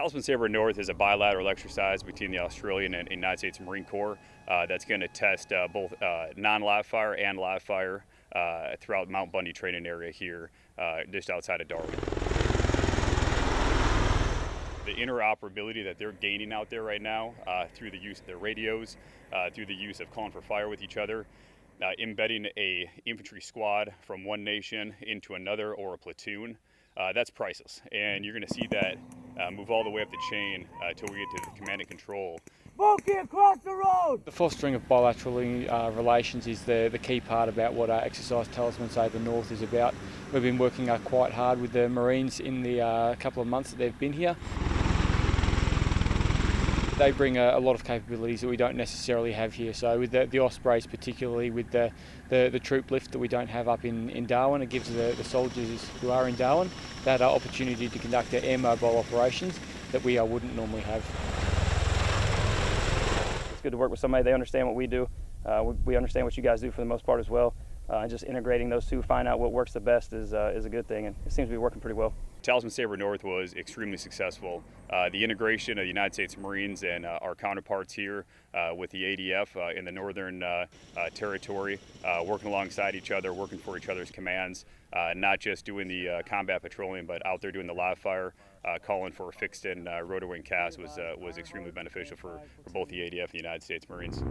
Talisman Sabre North is a bilateral exercise between the Australian and United States Marine Corps that's going to test both non-live fire and live fire throughout Mount Bundy training area here, just outside of Darwin. The interoperability that they're gaining out there right now through the use of their radios, through the use of calling for fire with each other, embedding a infantry squad from one nation into another or a platoon, that's priceless. And you're going to see that move all the way up the chain until we get to the command and control. Smokey across the road! The fostering of bilateral relations is the key part about what our exercise Talisman Sabre North is about. We've been working quite hard with the Marines in the couple of months that they've been here. They bring a lot of capabilities that we don't necessarily have here. So with the Ospreys, particularly with the troop lift that we don't have up in Darwin, it gives the soldiers who are in Darwin that opportunity to conduct their air mobile operations that we wouldn't normally have. It's good to work with somebody. They understand what we do. We understand what you guys do for the most part as well. Just integrating those two, find out what works the best is a good thing, and it seems to be working pretty well. Talisman Sabre North was extremely successful. The integration of the United States Marines and our counterparts here with the ADF in the Northern Territory, working alongside each other, working for each other's commands, not just doing the combat patrolling, but out there doing the live fire, calling for a fixed and rotor wing cast was extremely beneficial for both the ADF and the United States Marines.